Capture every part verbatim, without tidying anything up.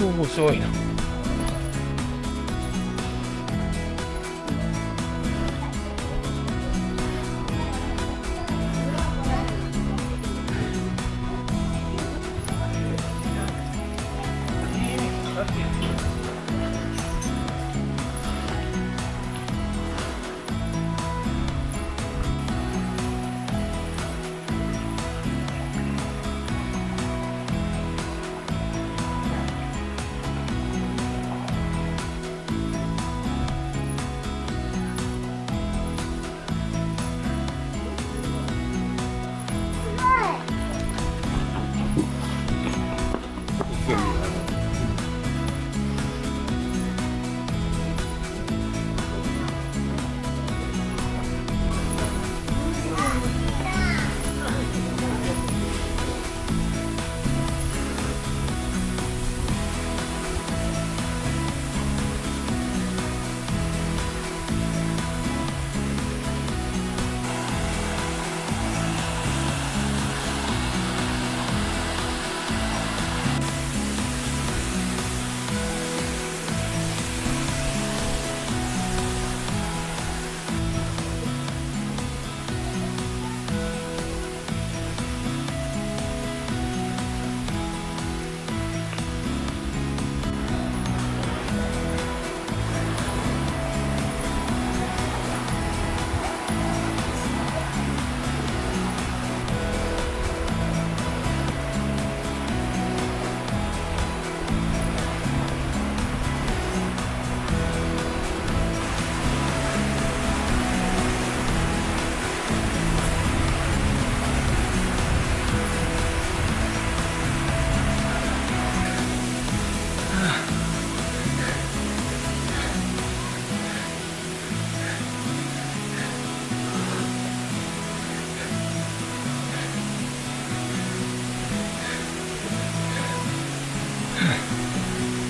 おお、すごいな。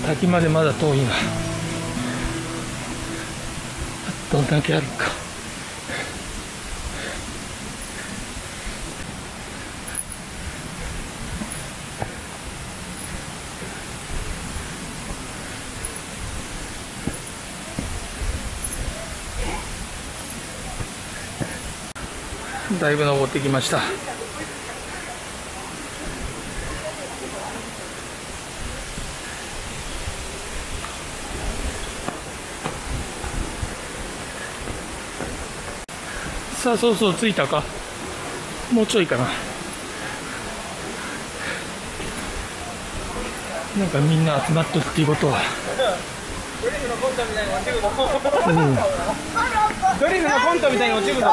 先までまだ遠いな。どんだけあるか。だいぶ登ってきました。さあ、そうそう着いたか。もうちょいかな。なんかみんな集まっとるっていうことは、うん、ドリフのコントみたいに落ちるぞ。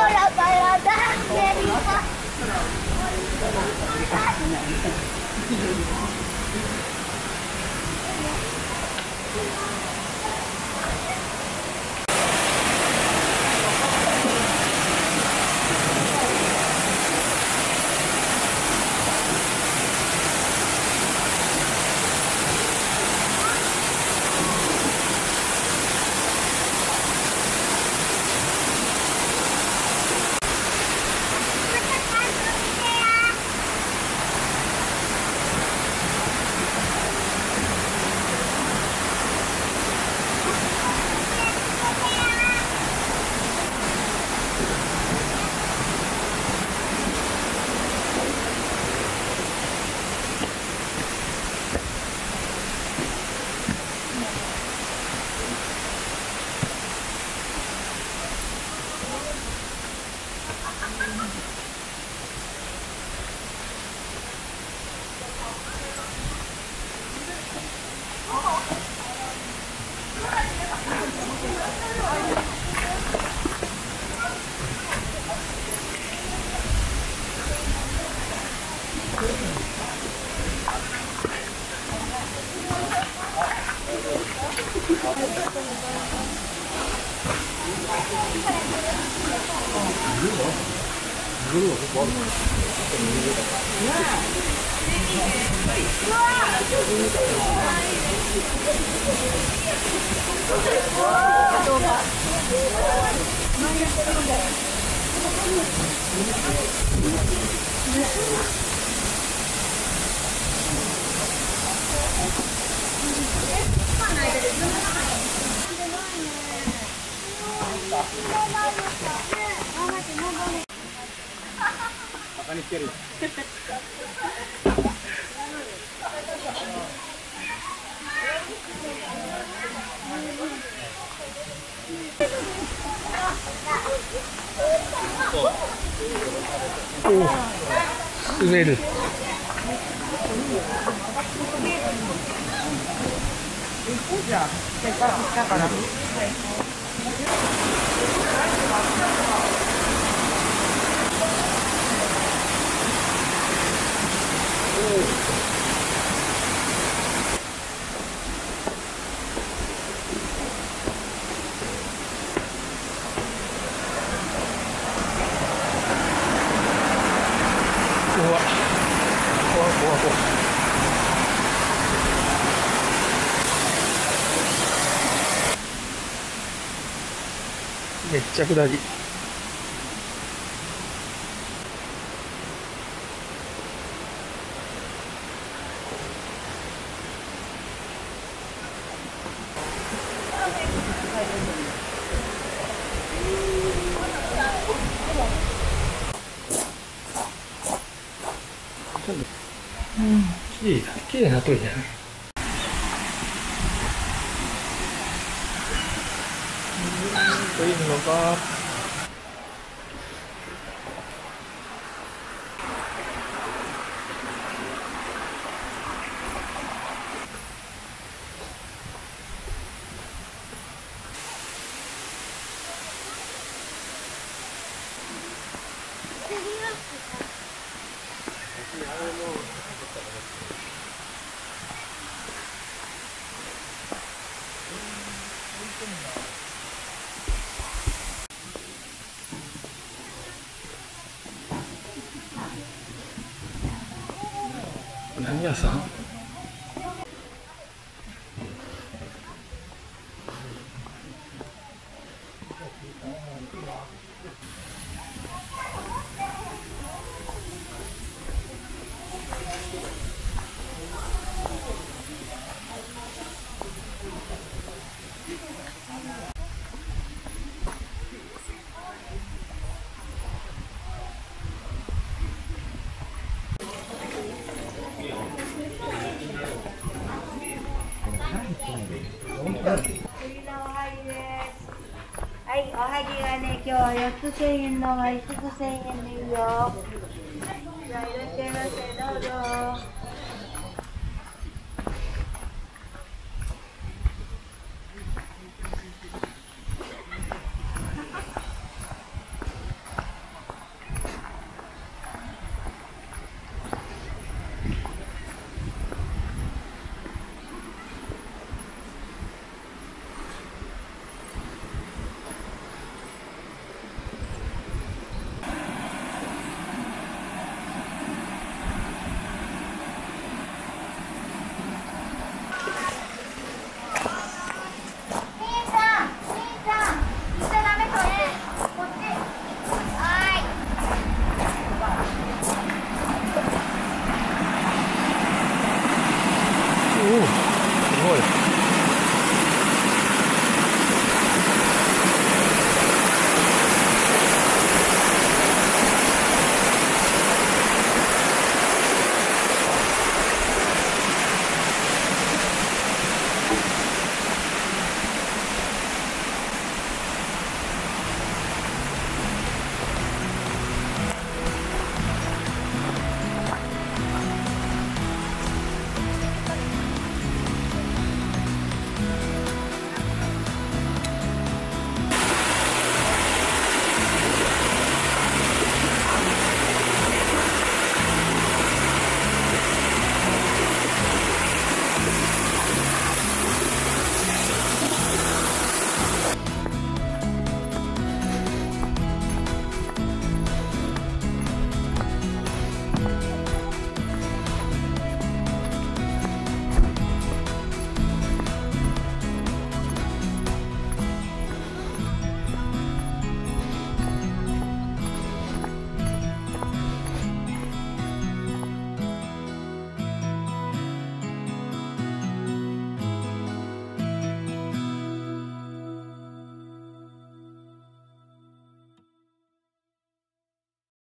バカにしてるよ。お、滑る。じゃあ、だから、だから。めっちゃ下り。うん、きれいだ、きれいなトイレだね。というのが何屋さん？はい、おはぎがね、今日はよっつせんえんのがいつつせんえんでいいよ。じゃあいらっしゃいませ、どうぞ。